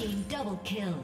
team double kill.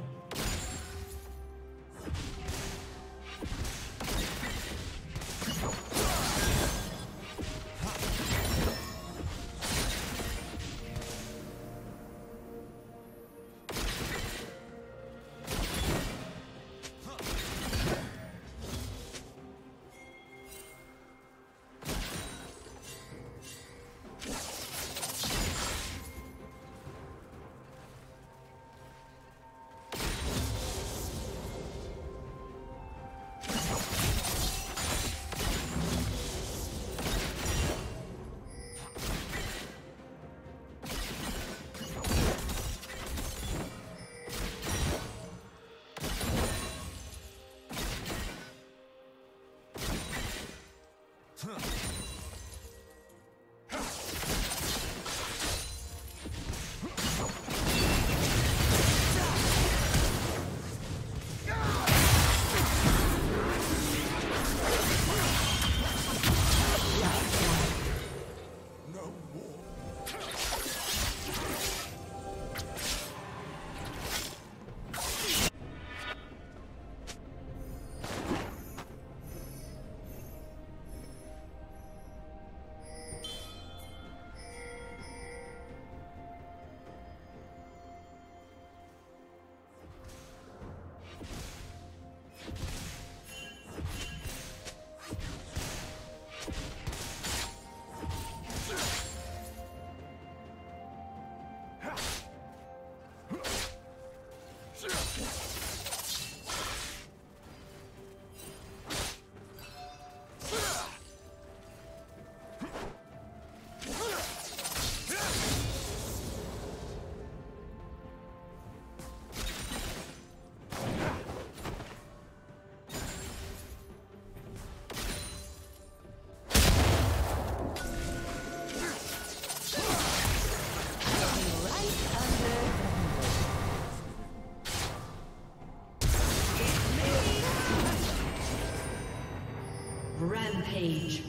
Page.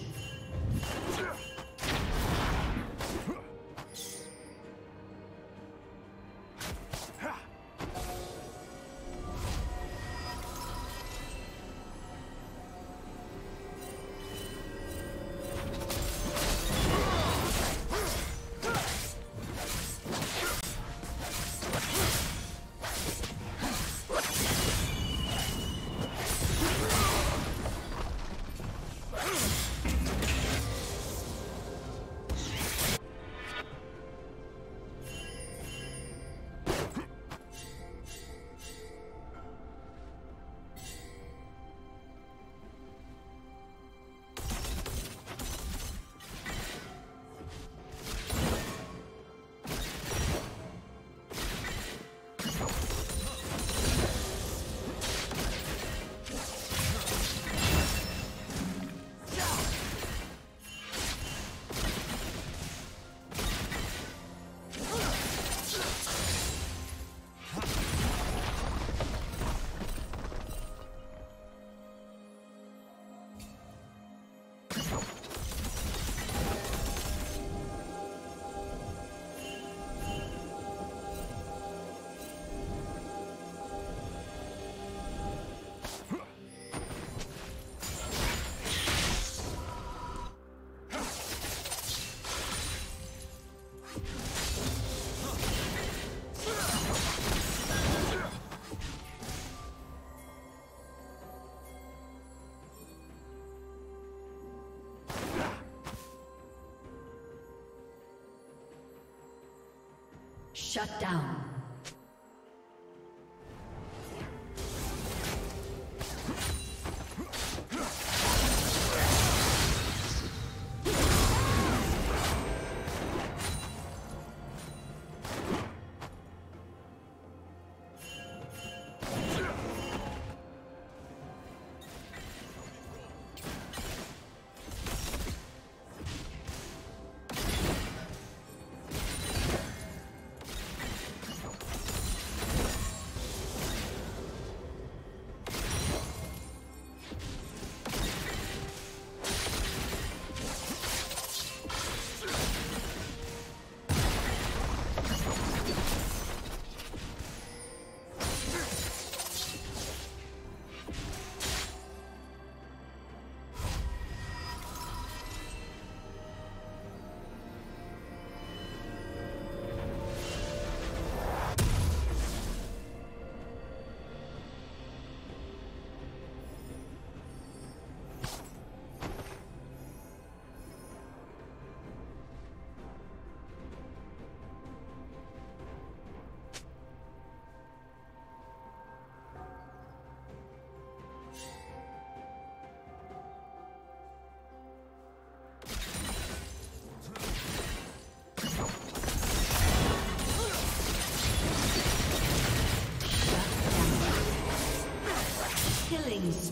Shut down.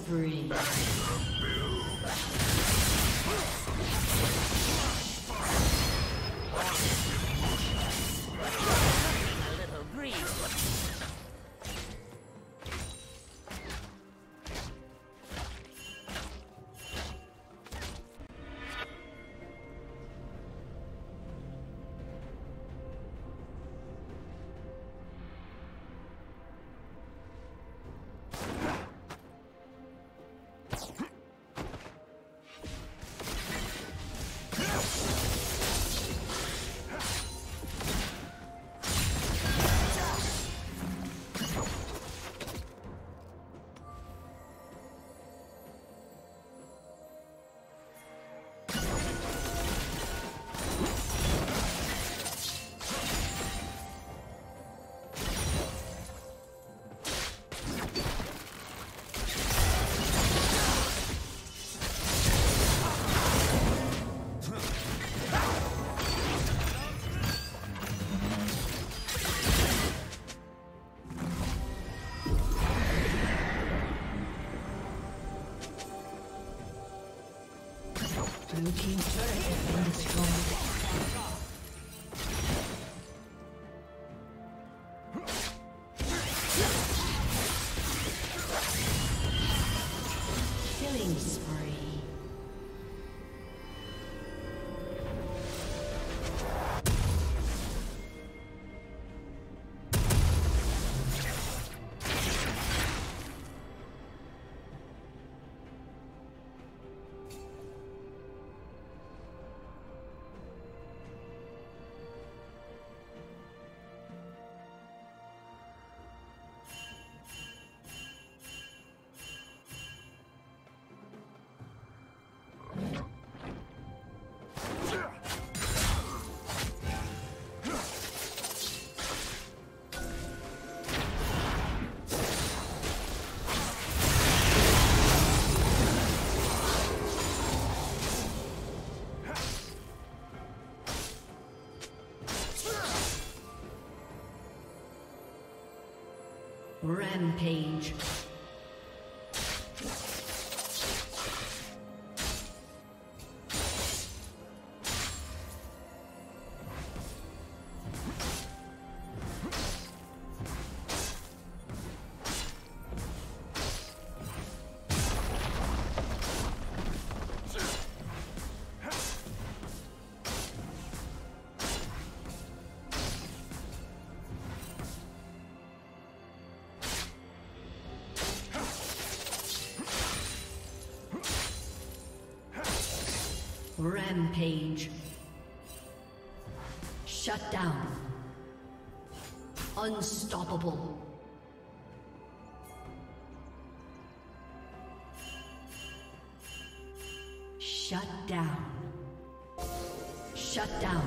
spree. Blue team's turret has been destroyed. Rampage. Rampage. Shut down. Unstoppable. Shut down. Shut down.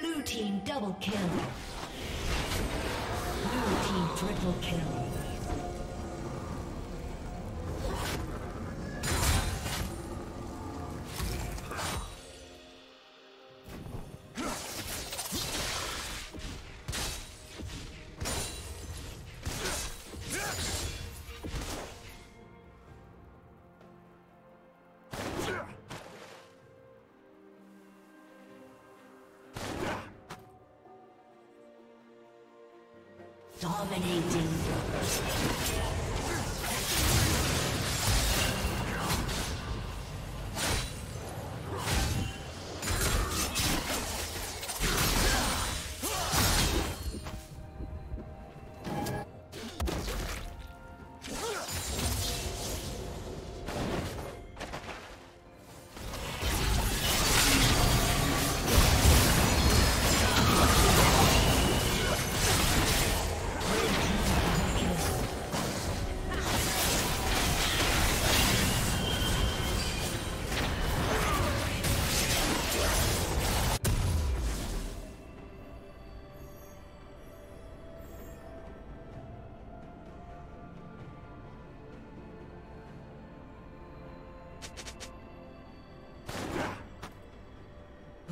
Blue team double kill. Blue team triple kill. Dominating.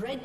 Red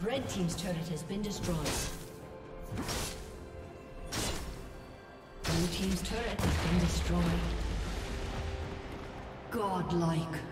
Red team's turret has been destroyed. Blue team's turret has been destroyed. Godlike.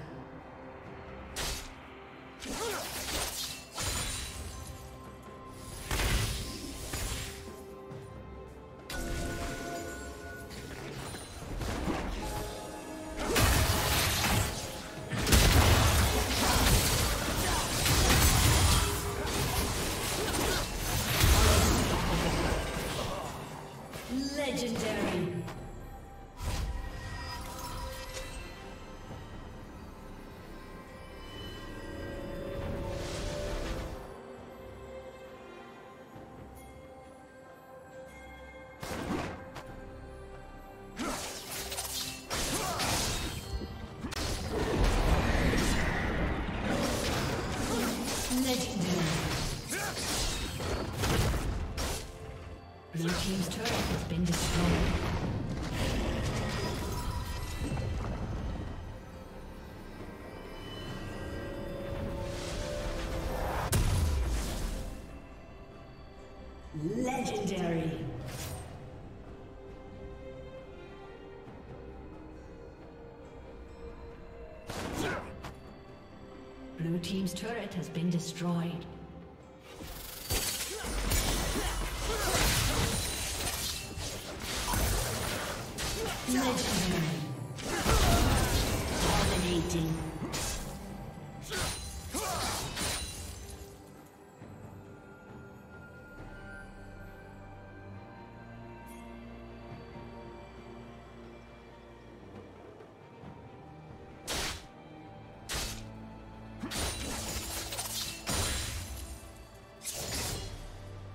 Blue team's turret has been destroyed. Blue team's turret has been destroyed. Dominating.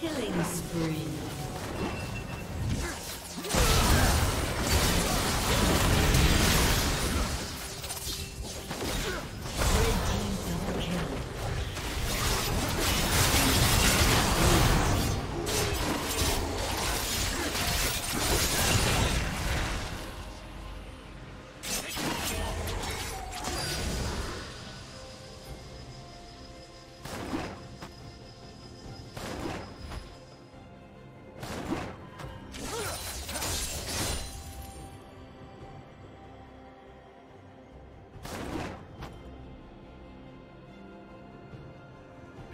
Killing spree.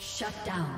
Shut down.